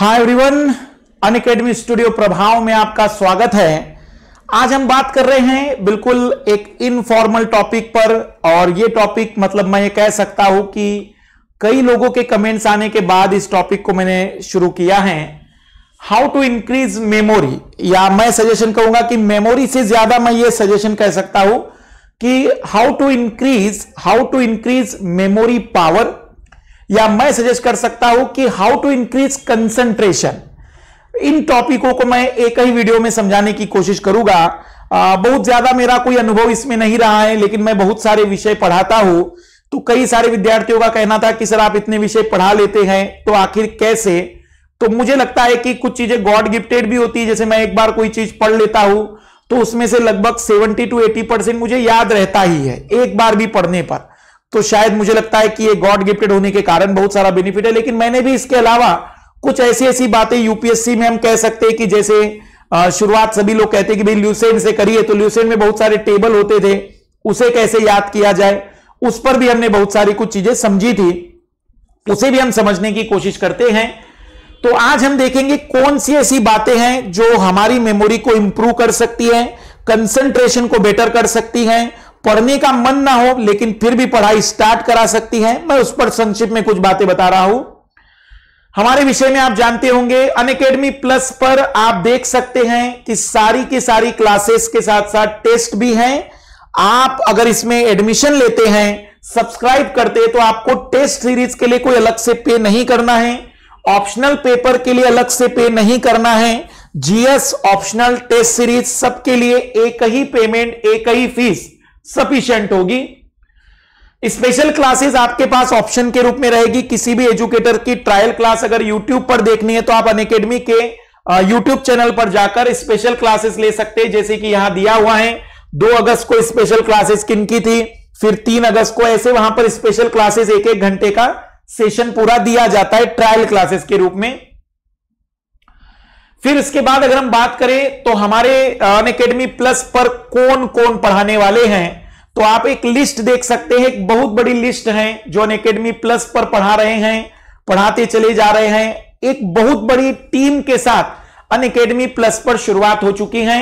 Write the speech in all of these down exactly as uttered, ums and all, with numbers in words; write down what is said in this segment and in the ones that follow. Hi everyone, Unacademy studio प्रभाव में आपका स्वागत है। आज हम बात कर रहे हैं बिल्कुल एक इनफॉर्मल टॉपिक पर, और ये टॉपिक मतलब मैं ये कह सकता हूं कि कई लोगों के कमेंट्स आने के बाद इस टॉपिक को मैंने शुरू किया है। हाउ टू इंक्रीज मेमोरी, या मैं सजेशन कहूंगा कि मेमोरी से ज्यादा मैं ये सजेशन कह सकता हूं कि how to increase how to increase memory power, या मैं सजेस्ट कर सकता हूं कि हाउ टू इंक्रीज कंसंट्रेशन। इन टॉपिकों को मैं एक ही वीडियो में समझाने की कोशिश करूंगा। आ, बहुत ज्यादा मेरा कोई अनुभव इसमें नहीं रहा है, लेकिन मैं बहुत सारे विषय पढ़ाता हूं। तो कई सारे विद्यार्थियों का कहना था कि सर आप इतने विषय पढ़ा लेते हैं तो आखिर कैसे। तो मुझे लगता है कि कुछ चीजें गॉड गिफ्टेड भी होती है। जैसे मैं एक बार कोई चीज पढ़ लेता हूं तो उसमें से लगभग सेवेंटी टू एटी परसेंट मुझे याद रहता ही है एक बार भी पढ़ने पर। तो शायद मुझे लगता है कि ये गॉड गिफ्टेड होने के कारण बहुत सारा बेनिफिट है। लेकिन मैंने भी इसके अलावा कुछ ऐसी ऐसी बातें यूपीएससी में हम कह सकते हैं कि जैसे शुरुआत सभी लोग कहते हैं कि भाई ल्यूसेंट से करिए, तो ल्यूसेंट में बहुत सारे टेबल होते थे, उसे कैसे याद किया जाए, उस पर भी हमने बहुत सारी कुछ चीजें समझी थी, उसे भी हम समझने की कोशिश करते हैं। तो आज हम देखेंगे कौन सी ऐसी बातें हैं जो हमारी मेमोरी को इंप्रूव कर सकती है, कंसंट्रेशन को बेटर कर सकती है, पढ़ने का मन ना हो लेकिन फिर भी पढ़ाई स्टार्ट करा सकती है। मैं उस पर संक्षिप्त में कुछ बातें बता रहा हूं। हमारे विषय में आप जानते होंगे अनअकैडमी प्लस पर आप देख सकते हैं कि सारी की सारी क्लासेस के साथ साथ टेस्ट भी हैं। आप अगर इसमें एडमिशन लेते हैं, सब्सक्राइब करते हैं, तो आपको टेस्ट सीरीज के लिए कोई अलग से पे नहीं करना है, ऑप्शनल पेपर के लिए अलग से पे नहीं करना है। जीएस, ऑप्शनल, टेस्ट सीरीज सबके लिए एक ही पेमेंट, एक ही फीस सफिशिएंट होगी। स्पेशल क्लासेस आपके पास ऑप्शन के रूप में रहेगी। किसी भी एजुकेटर की ट्रायल क्लास अगर यूट्यूब पर देखनी है तो आप अनअकैडमी के यूट्यूब चैनल पर जाकर स्पेशल क्लासेस ले सकते हैं, जैसे कि यहां दिया हुआ है। दो अगस्त को स्पेशल क्लासेस किन की थी, फिर तीन अगस्त को, ऐसे वहां पर स्पेशल क्लासेस एक एक घंटे का सेशन पूरा दिया जाता है ट्रायल क्लासेस के रूप में। फिर इसके बाद अगर हम बात करें तो हमारे अनअकैडमी प्लस पर कौन कौन पढ़ाने वाले हैं, तो आप एक लिस्ट देख सकते हैं। एक बहुत बड़ी लिस्ट है जो अनअकैडमी प्लस पर पढ़ा रहे हैं, पढ़ाते चले जा रहे हैं। एक बहुत बड़ी टीम के साथ अनअकैडमी प्लस पर शुरुआत हो चुकी है।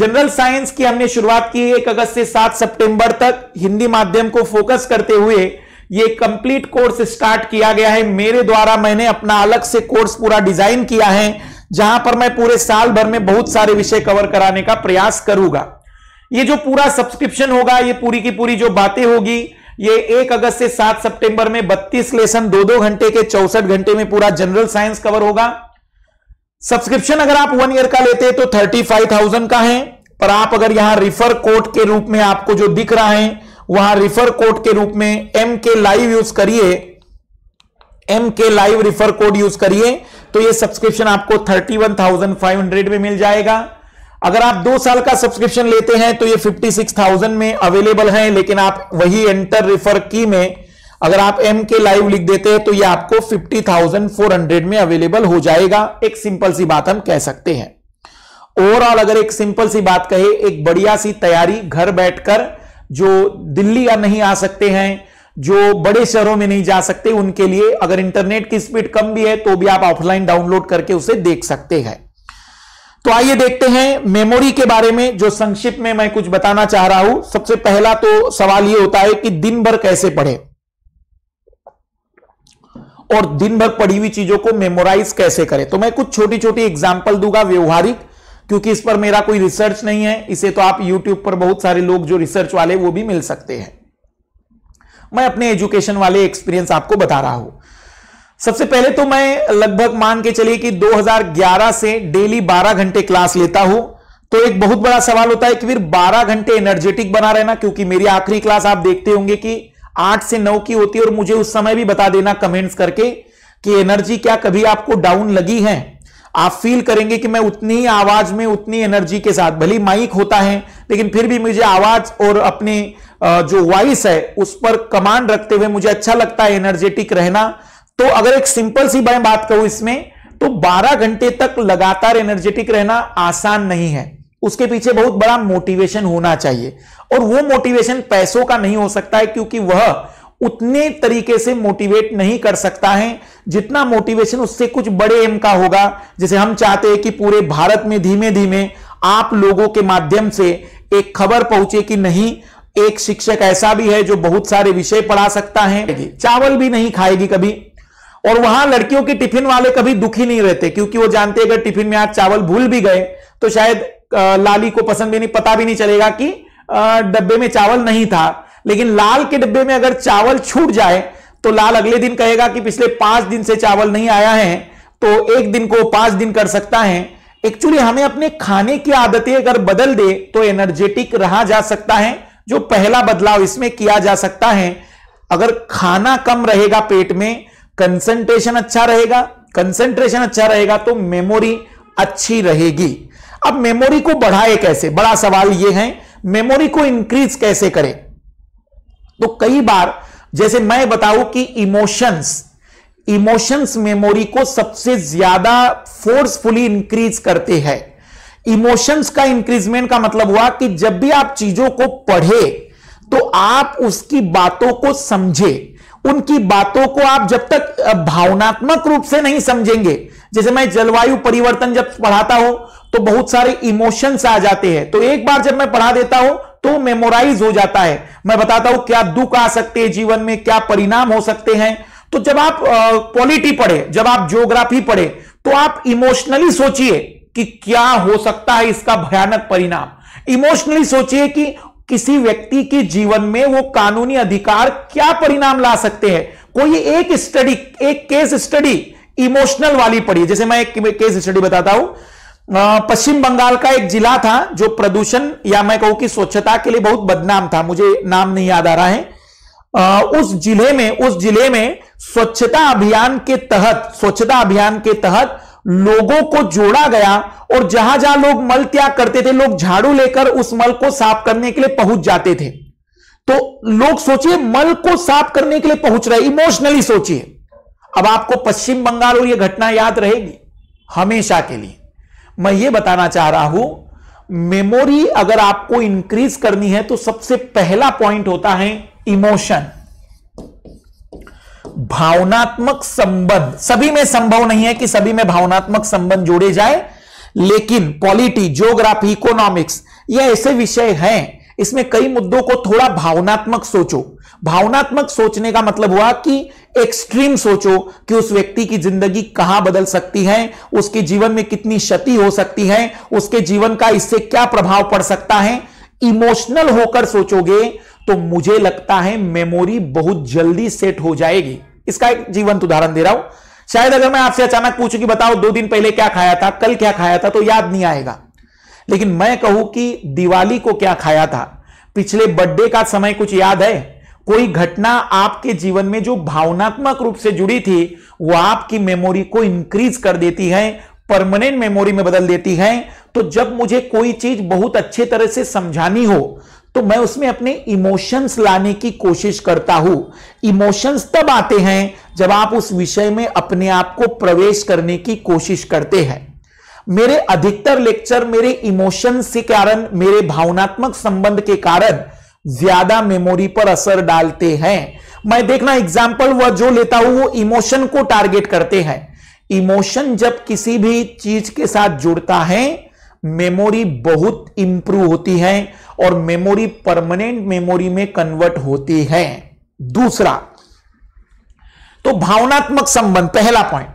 जनरल साइंस की हमने शुरुआत की एक अगस्त से सात सितंबर तक, हिंदी माध्यम को फोकस करते हुए ये कंप्लीट कोर्स स्टार्ट किया गया है। मेरे द्वारा मैंने अपना अलग से कोर्स पूरा डिजाइन किया है, जहां पर मैं पूरे साल भर में बहुत सारे विषय कवर कराने का प्रयास करूंगा। ये जो पूरा सब्सक्रिप्शन होगा, ये पूरी की पूरी जो बातें होगी, ये एक अगस्त से सात सितंबर में बत्तीस लेसन दो दो घंटे के चौसठ घंटे में पूरा जनरल साइंस कवर होगा। सब्सक्रिप्शन अगर आप वन ईयर का लेते हैं तो थर्टी फाइव थाउजेंड का है, पर आप अगर यहां रिफर कोड के रूप में आपको जो दिख रहा है वहां रिफर कोड के रूप में एम के लाइव यूज करिए, M K live refer code use करिए, तो ये सब्सक्रिप्शन आपको thirty one thousand five hundred में मिल जाएगा। अगर आप दो साल का सब्सक्रिप्शन लेते हैं तो ये फिफ्टी सिक्स थाउजेंड में अवेलेबल है, लेकिन आप वही एंटर रिफर की में अगर आप एम के लाइव लिख देते हैं तो ये आपको फिफ्टी थाउजेंड फोर हंड्रेड में अवेलेबल हो जाएगा। एक सिंपल सी बात हम कह सकते हैं, ओवरऑल अगर एक सिंपल सी बात कहे, एक बढ़िया सी तैयारी घर बैठकर जो दिल्ली या नहीं आ सकते हैं, जो बड़े शहरों में नहीं जा सकते, उनके लिए अगर इंटरनेट की स्पीड कम भी है तो भी आप ऑफलाइन डाउनलोड करके उसे देख सकते हैं। तो आइए देखते हैं मेमोरी के बारे में जो संक्षिप्त में मैं कुछ बताना चाह रहा हूं। सबसे पहला तो सवाल यह होता है कि दिन भर कैसे पढ़े और दिन भर पढ़ी हुई चीजों को मेमोराइज कैसे करें। तो मैं कुछ छोटी छोटी एग्जांपल दूंगा व्यवहारिक, क्योंकि इस पर मेरा कोई रिसर्च नहीं है। इसे तो आप यूट्यूब पर बहुत सारे लोग जो रिसर्च वाले वो भी मिल सकते हैं। मैं अपने एजुकेशन वाले एक्सपीरियंस आपको बता रहा हूं। सबसे पहले तो मैं लगभग मान के चलिए कि दो हज़ार ग्यारह से डेली बारह घंटे क्लास लेता हूं। तो एक बहुत बड़ा सवाल होता है कि फिर बारह घंटे एनर्जेटिक बना रहना, क्योंकि मेरी आखिरी क्लास आप देखते होंगे कि आठ से नौ की होती है। और मुझे उस समय भी बता देना कमेंट्स करके कि एनर्जी क्या कभी आपको डाउन लगी है। आप फील करेंगे कि मैं उतनी आवाज में उतनी एनर्जी के साथ, भले माइक होता है लेकिन फिर भी मुझे आवाज और अपने जो वॉइस है उस पर कमांड रखते हुए मुझे अच्छा लगता है एनर्जेटिक रहना। तो अगर एक सिंपल सी मैं बात करूं इसमें, तो बारह घंटे तक लगातार एनर्जेटिक रहना आसान नहीं है। उसके पीछे बहुत बड़ा मोटिवेशन होना चाहिए, और वो मोटिवेशन पैसों का नहीं हो सकता है, क्योंकि वह उतने तरीके से मोटिवेट नहीं कर सकता है, जितना मोटिवेशन उससे कुछ बड़े एम का होगा। जैसे हम चाहते हैं कि पूरे भारत में धीमे धीमे आप लोगों के माध्यम से एक खबर पहुंचे कि नहीं, एक शिक्षक ऐसा भी है जो बहुत सारे विषय पढ़ा सकता है, चावल भी नहीं खाएगी कभी। और वहां लड़कियों के टिफिन वाले कभी दुखी नहीं रहते, क्योंकि वो जानते हैं अगर टिफिन में आज चावल भूल भी गए तो शायद लाली को पसंद भी नहीं, पता भी नहीं चलेगा कि डब्बे में चावल नहीं था। लेकिन लाल के डब्बे में अगर चावल छूट जाए तो लाल अगले दिन कहेगा कि पिछले पांच दिन से चावल नहीं आया है, तो एक दिन को पांच दिन कर सकता है। एक्चुअली हमें अपने खाने की आदतें अगर बदल दे तो एनर्जेटिक रहा जा सकता है। जो पहला बदलाव इसमें किया जा सकता है, अगर खाना कम रहेगा पेट में, कंसंट्रेशन अच्छा रहेगा, कंसंट्रेशन अच्छा रहेगा तो मेमोरी अच्छी रहेगी। अब मेमोरी को बढ़ाए कैसे, बड़ा सवाल यह है। मेमोरी को इंक्रीज कैसे करें? तो कई बार जैसे मैं बताऊं कि इमोशंस इमोशंस मेमोरी को सबसे ज्यादा फोर्सफुली इंक्रीज करते हैं। इमोशंस का इंक्रीजमेंट का मतलब हुआ कि जब भी आप चीजों को पढ़े तो आप उसकी बातों को समझे, उनकी बातों को आप जब तक भावनात्मक रूप से नहीं समझेंगे। जैसे मैं जलवायु परिवर्तन जब पढ़ाता हूं तो बहुत सारे इमोशंस आ जाते हैं, तो एक बार जब मैं पढ़ा देता हूं तो मेमोराइज हो जाता है। मैं बताता हूं क्या दुख आ सकते हैं जीवन में, क्या परिणाम हो सकते हैं। तो जब आप पॉलिटी पढ़े, जब आप ज्योग्राफी पढ़े, तो आप इमोशनली सोचिए कि क्या हो सकता है इसका भयानक परिणाम। इमोशनली सोचिए कि किसी व्यक्ति के जीवन में वो कानूनी अधिकार क्या परिणाम ला सकते हैं। कोई एक स्टडी, एक केस स्टडी इमोशनल वाली पढ़िए। जैसे मैं एक केस स्टडी बताता हूं, पश्चिम बंगाल का एक जिला था जो प्रदूषण या मैं कहूं कि स्वच्छता के लिए बहुत बदनाम था, मुझे नाम नहीं याद आ रहा है। आ, उस जिले में उस जिले में स्वच्छता अभियान के तहत स्वच्छता अभियान के तहत लोगों को जोड़ा गया, और जहां जहां लोग मल त्याग करते थे, लोग झाड़ू लेकर उस मल को साफ करने के लिए पहुंच जाते थे। तो लोग सोचिए मल को साफ करने के लिए पहुंच रहे, इमोशनली सोचिए। अब आपको पश्चिम बंगाल और यह घटना याद रहेगी हमेशा के लिए। मैं ये बताना चाह रहा हूं, मेमोरी अगर आपको इंक्रीज करनी है तो सबसे पहला पॉइंट होता है इमोशन। भावनात्मक संबंध सभी में संभव नहीं है कि सभी में भावनात्मक संबंध जोड़े जाए, लेकिन पॉलिटी, ज्योग्राफी, इकोनॉमिक्स ये ऐसे विषय हैं, इसमें कई मुद्दों को थोड़ा भावनात्मक सोचो। भावनात्मक सोचने का मतलब हुआ कि एक्सट्रीम सोचो कि उस व्यक्ति की जिंदगी कहां बदल सकती है, उसके जीवन में कितनी क्षति हो सकती है, उसके जीवन का इससे क्या प्रभाव पड़ सकता है। इमोशनल होकर सोचोगे तो मुझे लगता है मेमोरी बहुत जल्दी सेट हो जाएगी। इसका एक जीवंत उदाहरण दे रहा हूं। शायद अगर मैं आपसे अचानक पूछूं कि बताओ दो दिन पहले क्या खाया था, कल क्या खाया था, तो याद नहीं आएगा। लेकिन मैं कहूं कि दिवाली को क्या खाया था, पिछले बर्थडे का समय कुछ याद है? कोई घटना आपके जीवन में जो भावनात्मक रूप से जुड़ी थी, वो आपकी मेमोरी को इंक्रीज कर देती है, परमानेंट मेमोरी में बदल देती है। तो जब मुझे कोई चीज बहुत अच्छे तरह से समझानी हो तो मैं उसमें अपने इमोशंस लाने की कोशिश करता हूं। इमोशंस तब आते हैं जब आप उस विषय में अपने आप को प्रवेश करने की कोशिश करते हैं। मेरे अधिकतर लेक्चर मेरे इमोशंस के कारण, मेरे भावनात्मक संबंध के कारण ज्यादा मेमोरी पर असर डालते हैं। मैं देखना एग्जाम्पल वह जो लेता हूं वो इमोशन को टारगेट करते हैं। इमोशन जब किसी भी चीज के साथ जुड़ता है, मेमोरी बहुत इंप्रूव होती है और मेमोरी परमानेंट मेमोरी में कन्वर्ट होती है। दूसरा तो भावनात्मक संबंध पहला पॉइंट।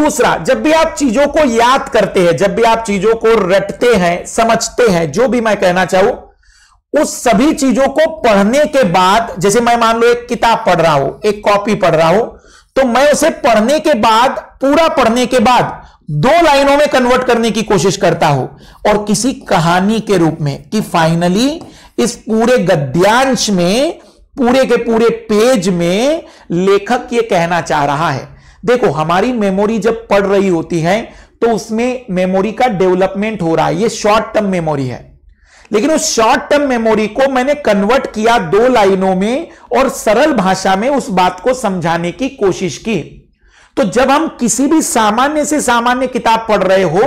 दूसरा, जब भी आप चीजों को याद करते हैं, जब भी आप चीजों को रटते हैं, समझते हैं, जो भी मैं कहना चाहूं, उस सभी चीजों को पढ़ने के बाद, जैसे मैं मान लो एक किताब पढ़ रहा हूं, एक कॉपी पढ़ रहा हूं, तो मैं उसे पढ़ने के बाद, पूरा पढ़ने के बाद दो लाइनों में कन्वर्ट करने की कोशिश करता हूं, और किसी कहानी के रूप में, कि फाइनली इस पूरे गद्यांश में, पूरे के पूरे पेज में लेखक ये कहना चाह रहा है। देखो, हमारी मेमोरी जब पढ़ रही होती है तो उसमें मेमोरी का डेवलपमेंट हो रहा है। ये शॉर्ट टर्म मेमोरी है, लेकिन उस शॉर्ट टर्म मेमोरी को मैंने कन्वर्ट किया दो लाइनों में और सरल भाषा में उस बात को समझाने की कोशिश की। तो जब हम किसी भी सामान्य से सामान्य किताब पढ़ रहे हो,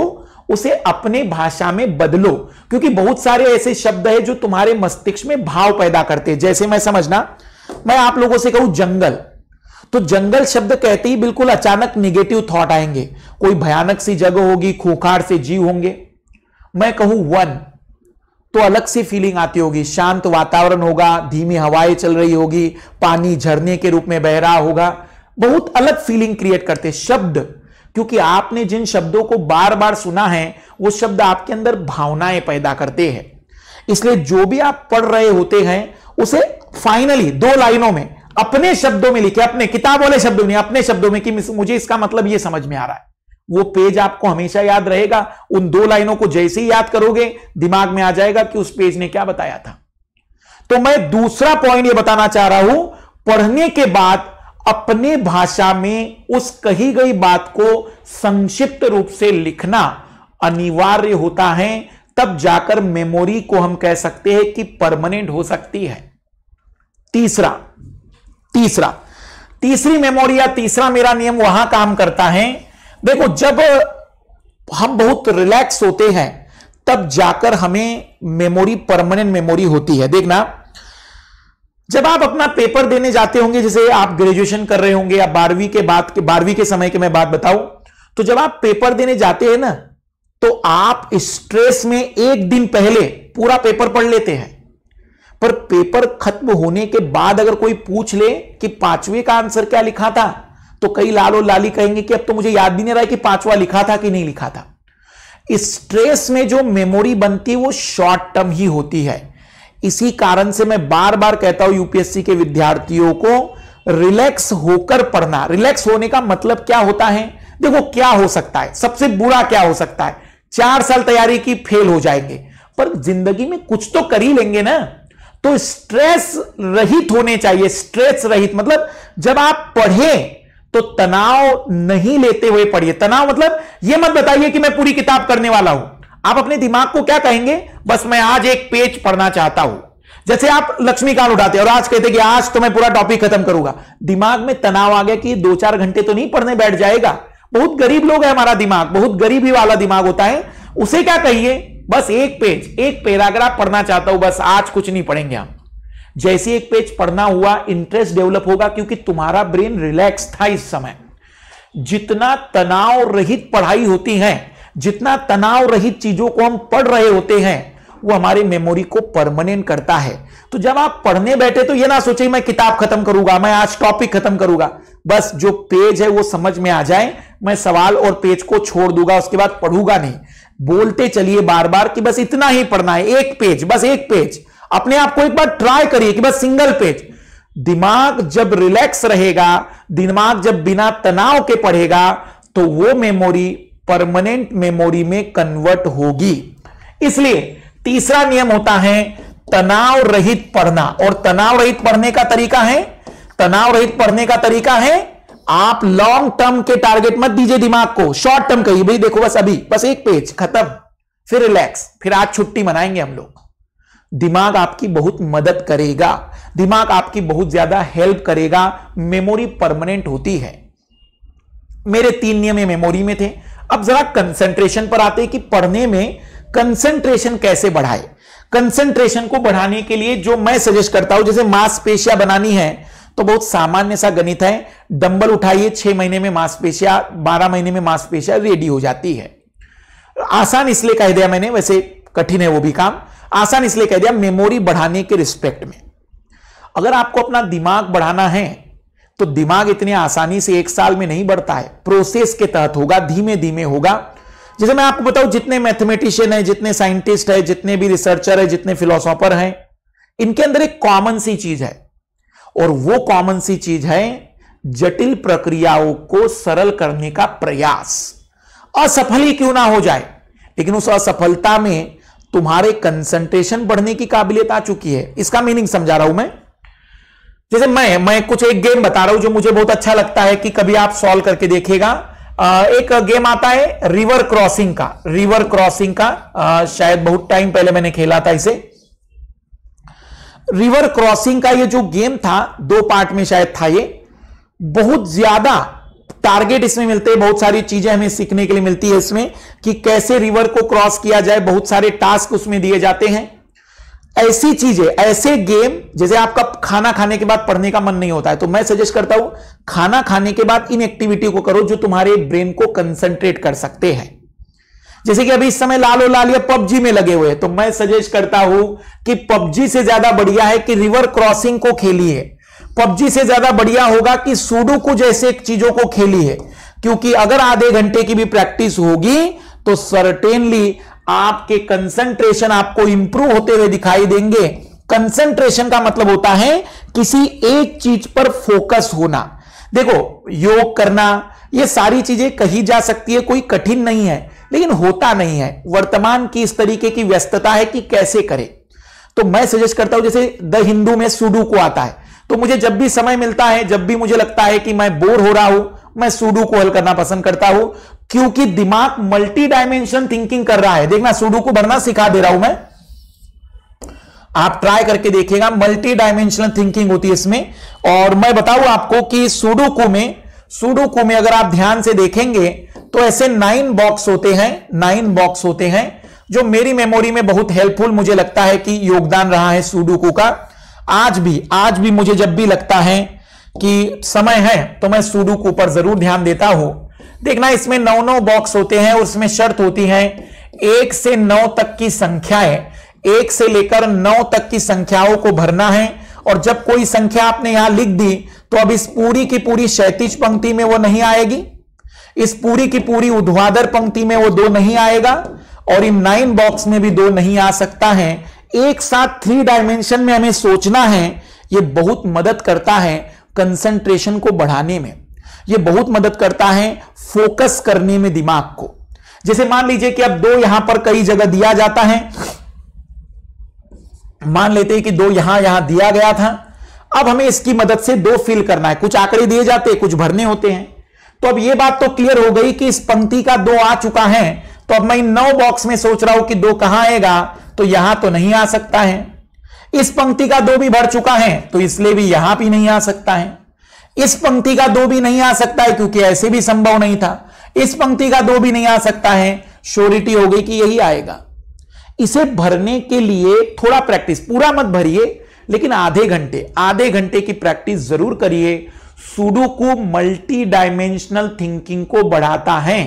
उसे अपने भाषा में बदलो, क्योंकि बहुत सारे ऐसे शब्द हैं जो तुम्हारे मस्तिष्क में भाव पैदा करते हैं। जैसे मैं समझना, मैं आप लोगों से कहूं जंगल, तो जंगल शब्द कहते ही बिल्कुल अचानक निगेटिव थॉट आएंगे, कोई भयानक सी जगह होगी, खूंखार से जीव होंगे। मैं कहूं वन तो अलग सी फीलिंग आती होगी, शांत वातावरण होगा, धीमी हवाएं चल रही होगी, पानी झरने के रूप में बह रहा होगा, बहुत अलग फीलिंग क्रिएट करते शब्द, क्योंकि आपने जिन शब्दों को बार बार सुना है वो शब्द आपके अंदर भावनाएं पैदा करते हैं। इसलिए जो भी आप पढ़ रहे होते हैं उसे फाइनली दो लाइनों में अपने शब्दों में लिखे, अपने किताब वाले शब्दों में, अपने शब्दों में कि मुझे इसका मतलब ये समझ में आ रहा है। वो पेज आपको हमेशा याद रहेगा, उन दो लाइनों को जैसे ही याद करोगे दिमाग में आ जाएगा कि उस पेज ने क्या बताया था। तो मैं दूसरा पॉइंट ये बताना चाह रहा हूं, पढ़ने के बाद अपने भाषा में उस कही गई बात को संक्षिप्त रूप से लिखना अनिवार्य होता है, तब जाकर मेमोरी को हम कह सकते हैं कि परमानेंट हो सकती है। तीसरा तीसरा तीसरी मेमोरी या तीसरा मेरा नियम वहां काम करता है। देखो, जब हम बहुत रिलैक्स होते हैं तब जाकर हमें मेमोरी परमानेंट मेमोरी होती है। देखना, जब आप अपना पेपर देने जाते होंगे, जैसे आप ग्रेजुएशन कर रहे होंगे या बारहवीं के बाद के बारहवीं के समय के मैं बात बताऊं, तो जब आप पेपर देने जाते हैं ना, तो आप स्ट्रेस में एक दिन पहले पूरा पेपर पढ़ लेते हैं, पर पेपर खत्म होने के बाद अगर कोई पूछ ले कि पांचवे का आंसर क्या लिखा था, तो कई लालो लाली कहेंगे कि अब तो मुझे याद भी नहीं रहा है कि पांचवा लिखा था कि नहीं लिखा था। स्ट्रेस में जो मेमोरी बनती है वो शॉर्ट टर्म ही होती है। इसी कारण से मैं बार बार कहता हूं यूपीएससी के विद्यार्थियों को रिलैक्स होकर पढ़ना। रिलैक्स होने का मतलब क्या होता है? देखो, क्या हो सकता है, सबसे बुरा क्या हो सकता है? चार साल तैयारी की फेल हो जाएंगे, पर जिंदगी में कुछ तो कर ही लेंगे ना। तो स्ट्रेस रहित होने चाहिए, स्ट्रेस रहित मतलब जब आप पढ़े तो तनाव नहीं लेते हुए पढ़िए। तनाव मतलब यह मत बताइए कि मैं पूरी किताब करने वाला हूं। आप अपने दिमाग को क्या कहेंगे? बस मैं आज एक पेज पढ़ना चाहता हूं। जैसे आप लक्ष्मीकांत उठाते हैं और आज कहते हैं कि आज तो मैं पूरा टॉपिक खत्म करूंगा, दिमाग में तनाव आ गया कि दो चार घंटे तो नहीं पढ़ने बैठ जाएगा। बहुत गरीब लोग है हमारा दिमाग, बहुत गरीबी वाला दिमाग होता है। उसे क्या कहिए? बस एक पेज, एक पैराग्राफ पढ़ना चाहता हूं, बस आज कुछ नहीं पढ़ेंगे हम। जैसे एक पेज पढ़ना हुआ, इंटरेस्ट डेवलप होगा, क्योंकि तुम्हारा ब्रेन रिलैक्स था इस समय। जितना तनाव रहित पढ़ाई होती है, जितना तनाव रहित चीजों को हम पढ़ रहे होते हैं, वो हमारे मेमोरी को परमानेंट करता है। तो जब आप पढ़ने बैठे तो ये ना सोचे मैं किताब खत्म करूंगा, मैं आज टॉपिक खत्म करूंगा, बस जो पेज है वो समझ में आ जाए, मैं सवाल और पेज को छोड़ दूंगा, उसके बाद पढ़ूंगा नहीं। बोलते चलिए बार बार कि बस इतना ही पढ़ना है, एक पेज, बस एक पेज। अपने आप को एक बार ट्राई करिए कि बस सिंगल पेज। दिमाग जब रिलैक्स रहेगा, दिमाग जब बिना तनाव के पढ़ेगा, तो वो मेमोरी परमानेंट मेमोरी में कन्वर्ट होगी। इसलिए तीसरा नियम होता है तनाव रहित पढ़ना। और तनाव रहित पढ़ने का तरीका है, तनाव रहित पढ़ने का तरीका है आप लॉन्ग टर्म के टारगेट मत दीजिए दिमाग को, शॉर्ट टर्म कहिए भाई देखो बस अभी बस एक पेज खत्म, फिर रिलैक्स, फिर आज छुट्टी मनाएंगे हम लोग। दिमाग आपकी बहुत मदद करेगा, दिमाग आपकी बहुत ज्यादा हेल्प करेगा, मेमोरी परमानेंट होती है। मेरे तीन नियम मेमोरी में थे। अब जरा कंसंट्रेशन पर आते हैं कि पढ़ने में कंसंट्रेशन कैसे बढ़ाए। कंसंट्रेशन को बढ़ाने के लिए जो मैं सजेस्ट करता हूं, जैसे मांसपेशियां बनानी है तो बहुत सामान्य सा गणित है, डंबल उठाइए, छह महीने में मांसपेशियां, बारह महीने में मांसपेशियां रेडी हो जाती है। आसान इसलिए कह दिया मैंने, वैसे कठिन है वो भी काम, आसान इसलिए कह दिया मेमोरी बढ़ाने के रिस्पेक्ट में। अगर आपको अपना दिमाग बढ़ाना है तो दिमाग इतने आसानी से एक साल में नहीं बढ़ता है, प्रोसेस के तहत होगा, धीमे धीमे होगा। जैसे मैं आपको बताऊं, जितने मैथमेटिशियन है, जितने साइंटिस्ट है, जितने भी रिसर्चर है, जितने फिलोसोफर हैं, इनके अंदर एक कॉमन सी चीज है, और वो कॉमन सी चीज है जटिल प्रक्रियाओं को सरल करने का प्रयास। असफल ही क्यों ना हो जाए, लेकिन उस असफलता में तुम्हारे कंसंट्रेशन बढ़ने की काबिलियत आ चुकी है। इसका मीनिंग समझा रहा हूं मैं। जैसे मैं मैं कुछ एक गेम बता रहा हूं जो मुझे बहुत अच्छा लगता है कि कभी आप सॉल्व करके देखिएगा। एक गेम आता है रिवर क्रॉसिंग का, रिवर क्रॉसिंग का आ, शायद बहुत टाइम पहले मैंने खेला था इसे। रिवर क्रॉसिंग का ये जो गेम था, दो पार्ट में शायद था ये, बहुत ज्यादा टारगेट इसमें मिलते हैं, बहुत सारी चीजें हमें सीखने के लिए मिलती है इसमें कि कैसे रिवर को क्रॉस किया जाए। बहुत सारे टास्क उसमें दिए जाते हैं। ऐसी चीजें, ऐसे गेम, जैसे आपका खाना खाने के बाद पढ़ने का मन नहीं होता है, तो मैं सजेस्ट करता हूं खाना खाने के बाद इन एक्टिविटी को करो जो तुम्हारे ब्रेन को कंसंट्रेट कर सकते हैं। जैसे कि अभी इस समय लालो लाल या पबजी में लगे हुए, तो मैं सजेस्ट करता हूं कि पबजी से ज्यादा बढ़िया है कि रिवर क्रॉसिंग को खेलिए, पबजी से ज्यादा बढ़िया होगा कि सुडोकू जैसे चीजों को खेलिए, क्योंकि अगर आधे घंटे की भी प्रैक्टिस होगी तो सर्टेनली आपके कंसंट्रेशन आपको इंप्रूव होते हुए दिखाई देंगे। कंसंट्रेशन का मतलब होता है किसी एक चीज पर फोकस होना। देखो, योग करना, ये सारी चीजें कही जा सकती है, कोई कठिन नहीं है, लेकिन होता नहीं है। वर्तमान की इस तरीके की व्यस्तता है कि कैसे करें, तो मैं सजेस्ट करता हूं जैसे द हिंदू में सुडोकू आता है, तो मुझे जब भी समय मिलता है, जब भी मुझे लगता है कि मैं बोर हो रहा हूं, मैं सुडोकू हल करना पसंद करता हूं, क्योंकि दिमाग मल्टी डायमेंशन थिंकिंग कर रहा है। देखना, सुडोकू भरना सिखा दे रहा हूं मैं, आप ट्राई करके देखिएगा, मल्टी डायमेंशनल थिंकिंग होती है इसमें। और मैं बताऊं आपको कि सुडोकू में सुडोकू में अगर आप ध्यान से देखेंगे तो ऐसे नाइन बॉक्स होते हैं, नाइन बॉक्स होते हैं जो मेरी मेमोरी में बहुत हेल्पफुल मुझे लगता है कि योगदान रहा है सुडोकू का। आज भी आज भी मुझे जब भी लगता है कि समय है तो मैं सुडोकू पर जरूर ध्यान देता हूं। देखना, इसमें नौ नौ बॉक्स होते हैं और उसमें शर्त होती है एक से नौ तक की संख्याएं, एक से लेकर नौ तक की संख्याओं को भरना है। और जब कोई संख्या आपने यहां लिख दी तो अब इस पूरी की पूरी क्षैतिज पंक्ति में वो नहीं आएगी, इस पूरी की पूरी ऊर्ध्वाधर पंक्ति में वो दो नहीं आएगा, और इन नाइन बॉक्स में भी दो नहीं आ सकता है। एक साथ थ्री डायमेंशन में हमें सोचना है, ये बहुत मदद करता है कंसंट्रेशन को बढ़ाने में, ये बहुत मदद करता है फोकस करने में दिमाग को। जैसे मान लीजिए कि अब दो यहां पर कई जगह दिया जाता है, मान लेते हैं कि दो यहां यहां दिया गया था, अब हमें इसकी मदद से दो फिल करना है। कुछ आंकड़े दिए जाते हैं, कुछ भरने होते हैं। तो अब यह बात तो क्लियर हो गई कि इस पंक्ति का दो आ चुका है, तो अब मैं इन नौ बॉक्स में सोच रहा हूं कि दो कहां आएगा, तो यहां तो नहीं आ सकता है। इस पंक्ति का दो भी भर चुका है, तो इसलिए भी यहां भी नहीं आ सकता है। इस पंक्ति का दो भी नहीं आ सकता है, क्योंकि ऐसे भी संभव नहीं था। इस पंक्ति का दो भी नहीं आ सकता है, श्योरिटी हो गई कि यही आएगा। इसे भरने के लिए थोड़ा प्रैक्टिस, पूरा मत भरिए, लेकिन आधे घंटे आधे घंटे की प्रैक्टिस जरूर करिए। सुडोकू मल्टी डायमेंशनल थिंकिंग को बढ़ाता है।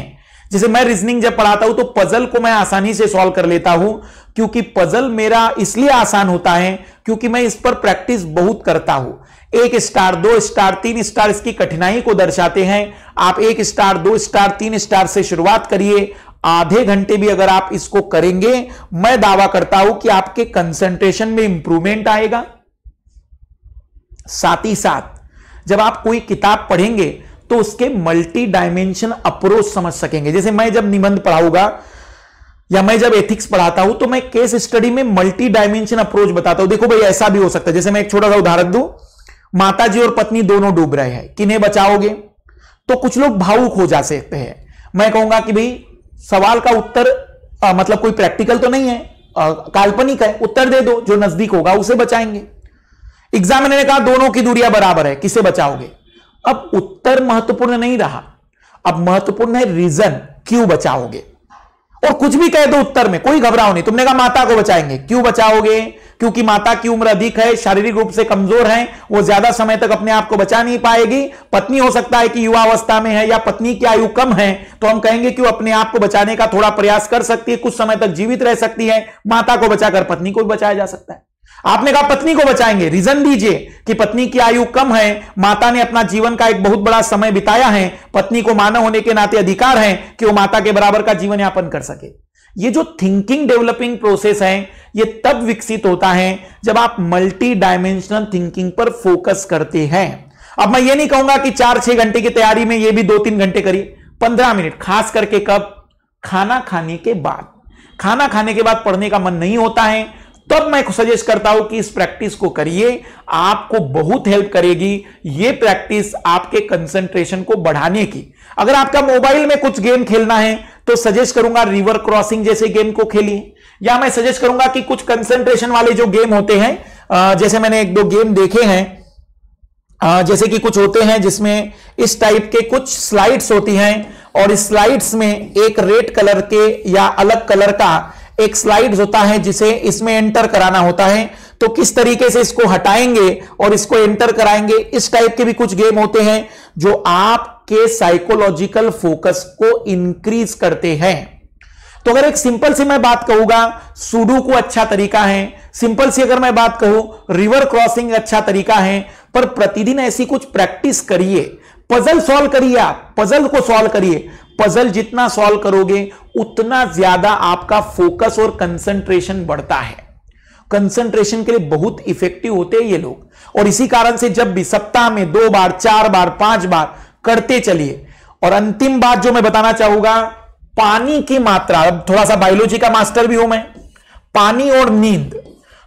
जैसे मैं रीजनिंग जब पढ़ाता हूं तो पजल को मैं आसानी से सॉल्व कर लेता हूं, क्योंकि पजल मेरा इसलिए आसान होता है क्योंकि मैं इस पर प्रैक्टिस बहुत करता हूं। एक स्टार, दो स्टार, तीन स्टार इसकी कठिनाई को दर्शाते हैं। आप एक स्टार, दो स्टार, तीन स्टार से शुरुआत करिए। आधे घंटे भी अगर आप इसको करेंगे, मैं दावा करता हूं कि आपके कंसंट्रेशन में इंप्रूवमेंट आएगा। साथ ही साथ जब आप कोई किताब पढ़ेंगे तो उसके मल्टी डायमेंशन अप्रोच समझ सकेंगे। जैसे मैं जब निबंध पढ़ाऊंगा या मैं जब एथिक्स पढ़ाता हूं तो मैं केस स्टडी में मल्टी डायमेंशन अप्रोच बताता हूं। देखो भाई, ऐसा भी हो सकता है। जैसे मैं एक छोटा सा उदाहरण दूं, माताजी और पत्नी दोनों डूब रहे हैं, किन्हें बचाओगे? तो कुछ लोग भावुक हो जा सकते हैं। मैं कहूंगा कि भाई सवाल का उत्तर आ, मतलब कोई प्रैक्टिकल तो नहीं है, आ, काल्पनिक है, उत्तर दे दो, जो नजदीक होगा उसे बचाएंगे। एग्जामिनर ने कहा दोनों की दूरियां बराबर है, किसे बचाओगे? अब उत्तर महत्वपूर्ण नहीं रहा, अब महत्वपूर्ण है रीजन, क्यों बचाओगे। और कुछ भी कह दो उत्तर में, कोई घबराओ नहीं। तुमने कहा माता को बचाएंगे, क्यों बचाओगे? क्योंकि माता की उम्र अधिक है, शारीरिक रूप से कमजोर है, वो ज्यादा समय तक अपने आप को बचा नहीं पाएगी। पत्नी हो सकता है कि युवा अवस्था में है या पत्नी की आयु कम है, तो हम कहेंगे कि वो अपने आप को बचाने का थोड़ा प्रयास कर सकती है, कुछ समय तक जीवित रह सकती है। माता को बचाकर पत्नी को भी बचाया जा सकता है। आपने कहा पत्नी को बचाएंगे, रीजन दीजिए कि पत्नी की आयु कम है, माता ने अपना जीवन का एक बहुत बड़ा समय बिताया है, पत्नी को मानव होने के नाते अधिकार है कि वो माता के बराबर का जीवन यापन कर सके। ये जो थिंकिंग डेवलपिंग प्रोसेस है, ये तब विकसित होता है जब आप मल्टी डायमेंशनल थिंकिंग पर फोकस करते हैं। अब मैं ये नहीं कहूंगा कि चार छह घंटे की तैयारी में ये भी दो तीन घंटे करिए, पंद्रह मिनट, खास करके कब? खाना खाने के बाद। खाना खाने के बाद पढ़ने का मन नहीं होता है, तब मैं सजेस्ट करता हूं कि इस प्रैक्टिस को करिए, आपको बहुत हेल्प करेगी ये प्रैक्टिस आपके कंसंट्रेशन को बढ़ाने की। अगर आपका मोबाइल में कुछ गेम खेलना है तो सजेस्ट करूंगा रिवर क्रॉसिंग जैसे गेम को खेलिए, या मैं सजेस्ट करूंगा कि कुछ कंसंट्रेशन वाले जो गेम होते हैं, जैसे मैंने एक दो गेम देखे हैं, जैसे कि कुछ होते हैं जिसमें इस टाइप के कुछ स्लाइड्स होती हैं और इस स्लाइड्स में एक रेड कलर के या अलग कलर का एक स्लाइड होता है जिसे इसमें एंटर कराना होता है, तो किस तरीके से इसको हटाएंगे और इसको एंटर कराएंगे, इस टाइप के भी कुछ गेम होते हैं जो आपके साइकोलॉजिकल फोकस को इंक्रीज करते हैं। तो अगर एक सिंपल सी मैं बात कहूंगा, सुडोकू अच्छा तरीका है। सिंपल सी अगर मैं बात कहूं, रिवर क्रॉसिंग अच्छा तरीका है। पर प्रतिदिन ऐसी कुछ प्रैक्टिस करिए, पजल सॉल्व करिए, आप पजल को सॉल्व करिए। पजल जितना सॉल्व करोगे उतना ज्यादा आपका फोकस और कंसंट्रेशन बढ़ता है। कंसंट्रेशन के लिए बहुत इफेक्टिव होते हैं ये लोग, और इसी कारण से जब भी सप्ताह में दो बार, चार बार, पांच बार करते चलिए। और अंतिम बात जो मैं बताना चाहूंगा, पानी की मात्रा। अब थोड़ा सा बायोलॉजी का मास्टर भी हूं मैं। पानी और नींद,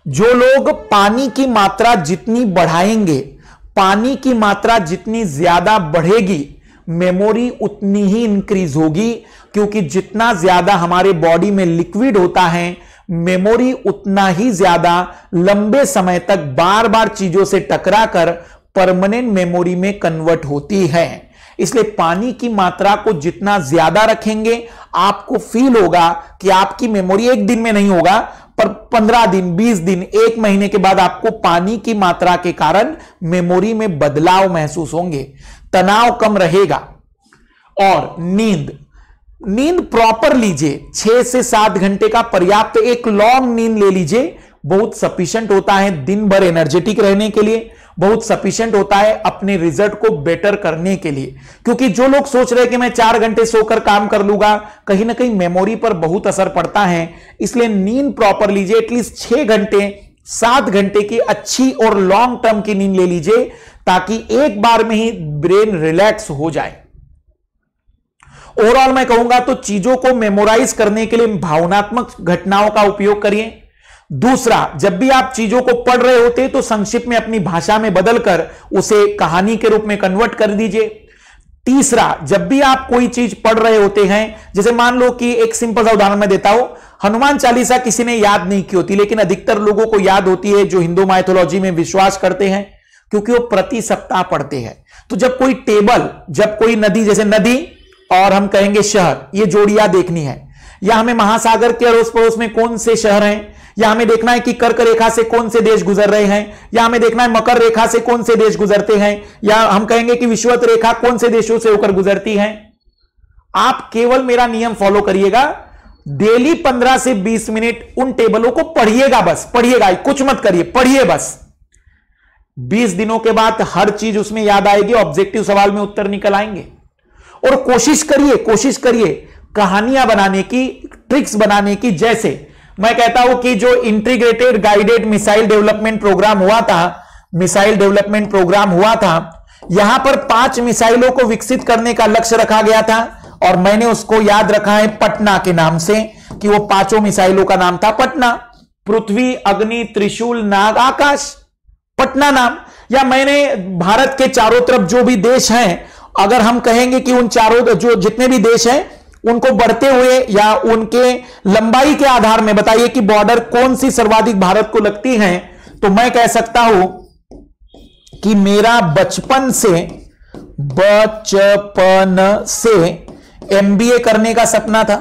जो लोग पानी की मात्रा जितनी बढ़ाएंगे, पानी की मात्रा जितनी ज्यादा बढ़ेगी, मेमोरी उतनी ही इंक्रीज होगी। क्योंकि जितना ज्यादा हमारे बॉडी में लिक्विड होता है, मेमोरी उतना ही ज्यादा लंबे समय तक बार बार चीजों से टकरा कर परमानेंट मेमोरी में कन्वर्ट होती है। इसलिए पानी की मात्रा को जितना ज्यादा रखेंगे, आपको फील होगा कि आपकी मेमोरी एक दिन में नहीं होगा, पर पंद्रह दिन, बीस दिन, एक महीने के बाद आपको पानी की मात्रा के कारण मेमोरी में बदलाव महसूस होंगे। तनाव कम रहेगा। और नींद, नींद प्रॉपर लीजिए, छह से सात घंटे का पर्याप्त, एक लॉन्ग नींद ले लीजिए, बहुत सफिशिएंट होता है दिन भर एनर्जेटिक रहने के लिए, बहुत सफिशिएंट होता है अपने रिजल्ट को बेटर करने के लिए। क्योंकि जो लोग सोच रहे हैं कि मैं चार घंटे सोकर काम कर लूंगा, कहीं ना कहीं मेमोरी पर बहुत असर पड़ता है। इसलिए नींद प्रॉपर लीजिए, एटलीस्ट छह घंटे सात घंटे की अच्छी और लॉन्ग टर्म की नींद ले लीजिए, ताकि एक बार में ही ब्रेन रिलैक्स हो जाए। ओवरऑल मैं कहूंगा तो चीजों को मेमोराइज करने के लिए भावनात्मक घटनाओं का उपयोग करिए। दूसरा, जब भी आप चीजों को पढ़ रहे होते हैं तो संक्षिप्त में अपनी भाषा में बदलकर उसे कहानी के रूप में कन्वर्ट कर दीजिए। तीसरा, जब भी आप कोई चीज पढ़ रहे होते हैं, जैसे मान लो कि एक सिंपल सा उदाहरण मैं देता हूं, हनुमान चालीसा किसी ने याद नहीं की होती, लेकिन अधिकतर लोगों को याद होती है जो हिंदू माइथोलॉजी में विश्वास करते हैं, क्योंकि वो प्रति सप्ताह पढ़ते हैं। तो जब कोई टेबल, जब कोई नदी, जैसे नदी और हम कहेंगे शहर, ये जोड़ियां देखनी है, या हमें महासागर के अड़ोस पड़ोस में कौन से शहर हैं, या हमें देखना है कि कर्क रेखा से कौन से देश गुजर रहे हैं, या हमें देखना है मकर रेखा से कौन से देश गुजरते हैं, या हम कहेंगे कि विषुवत रेखा कौन से देशों से होकर गुजरती है। आप केवल मेरा नियम फॉलो करिएगा, डेली पंद्रह से बीस मिनट उन टेबलों को पढ़िएगा, बस पढ़िएगा, कुछ मत करिए, पढ़िए बस। बीस दिनों के बाद हर चीज उसमें याद आएगी, ऑब्जेक्टिव सवाल में उत्तर निकल आएंगे। और कोशिश करिए, कोशिश करिए कहानियां बनाने की, ट्रिक्स बनाने की। जैसे मैं कहता हूं कि जो integrated guided missile development programme हुआ था, मिसाइल डेवलपमेंट प्रोग्राम हुआ था, यहां पर पांच मिसाइलों को विकसित करने का लक्ष्य रखा गया था, और मैंने उसको याद रखा है पटना के नाम से, कि वो पांचों मिसाइलों का नाम था पटना, पृथ्वी, अग्नि, त्रिशूल, नाग, आकाश, पटना नाम। या मैंने भारत के चारों तरफ जो भी देश हैं, अगर हम कहेंगे कि उन चारों जो जितने भी देश हैं उनको बढ़ते हुए या उनके लंबाई के आधार में बताइए कि बॉर्डर कौन सी सर्वाधिक भारत को लगती है, तो मैं कह सकता हूं कि मेरा बचपन से बचपन से एमबीए करने का सपना था,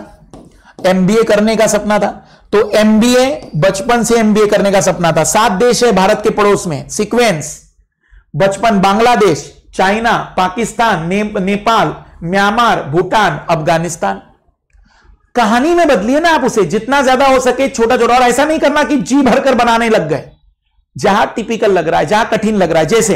एमबीए करने का सपना था। तो एमबीए, बचपन से एमबीए करने का सपना था। सात देश है भारत के पड़ोस में, सीक्वेंस, बचपन, बांग्लादेश, चाइना, पाकिस्तान, ने, नेपाल, म्यांमार, भूटान, अफगानिस्तान। कहानी में बदलिए ना आप उसे, जितना ज्यादा हो सके छोटा छोटा। और ऐसा नहीं करना कि जी भरकर बनाने लग गए, जहां टिपिकल लग रहा है, जहां कठिन लग रहा है। जैसे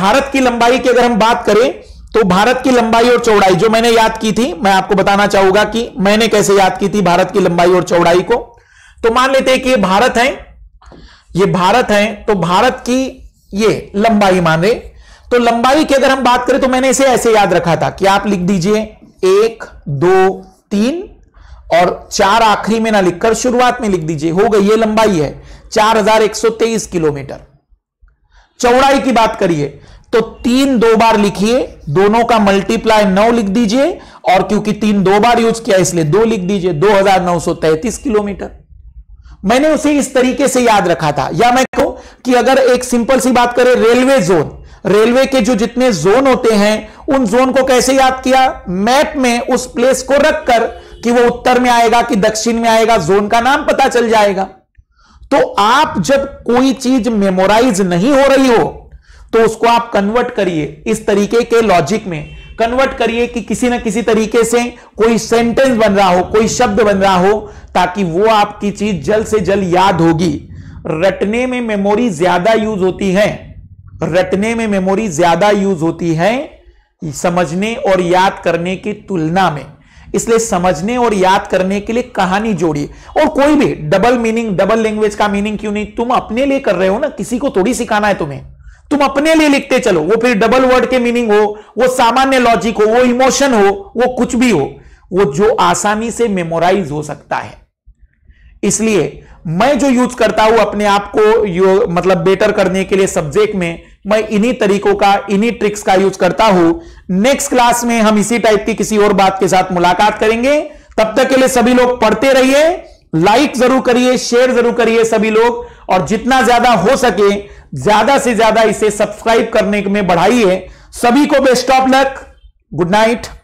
भारत की लंबाई की अगर हम बात करें, तो भारत की लंबाई और चौड़ाई जो मैंने याद की थी, मैं आपको बताना चाहूंगा कि मैंने कैसे याद की थी भारत की लंबाई और चौड़ाई को। तो मान लेते हैं कि ये भारत है, ये भारत है, तो भारत की ये लंबाई माने, तो लंबाई की अगर हम बात करें तो मैंने इसे ऐसे याद रखा था कि आप लिख दीजिए एक, दो, तीन और चार आखिरी में ना लिखकर शुरुआत में लिख दीजिए, हो गई। ये लंबाई है चार हजार एक सौ तेईस किलोमीटर। चौड़ाई की बात करिए तो तीन दो बार लिखिए, दोनों का मल्टीप्लाई नौ लिख दीजिए, और क्योंकि तीन दो बार यूज किया इसलिए दो लिख दीजिए, दो हजार नौ सौ तैतीस किलोमीटर। मैंने उसे इस तरीके से याद रखा था। या मैं कहूं कि अगर एक सिंपल सी बात करें, रेलवे जोन, रेलवे के जो जितने जोन होते हैं उन जोन को कैसे याद किया, मैप में उस प्लेस को रखकर कि वो उत्तर में आएगा कि दक्षिण में आएगा, जोन का नाम पता चल जाएगा। तो आप जब कोई चीज मेमोराइज नहीं हो रही हो तो उसको आप कन्वर्ट करिए इस तरीके के लॉजिक में, कन्वर्ट करिए कि किसी ना किसी तरीके से कोई सेंटेंस बन रहा हो, कोई शब्द बन रहा हो, ताकि वो आपकी चीज जल्द से जल्द याद होगी। रटने में मेमोरी ज्यादा यूज होती है, रटने में मेमोरी ज्यादा यूज होती है समझने और याद करने की तुलना में। इसलिए समझने और याद करने के लिए कहानी जोड़िए। और कोई भी डबल मीनिंग, डबल लैंग्वेज का मीनिंग क्यों नहीं, तुम अपने लिए कर रहे हो ना, किसी को थोड़ी सिखाना है तुम्हें, तुम अपने लिए लिखते चलो। वो फिर डबल वर्ड के मीनिंग हो, वो सामान्य लॉजिक हो, वो इमोशन हो, वो कुछ भी हो, वो जो आसानी से मेमोराइज हो सकता है। इसलिए मैं जो यूज करता हूं अपने आप को मतलब बेटर करने के लिए सब्जेक्ट में, मैं इन्हीं तरीकों का, इन्हीं ट्रिक्स का यूज करता हूं। नेक्स्ट क्लास में हम इसी टाइप की किसी और बात के साथ मुलाकात करेंगे। तब तक के लिए सभी लोग पढ़ते रहिए, लाइक जरूर करिए, शेयर जरूर करिए सभी लोग, और जितना ज्यादा हो सके ज्यादा से ज्यादा इसे सब्सक्राइब करने में बढ़ाइए। सभी को best of luck, good night.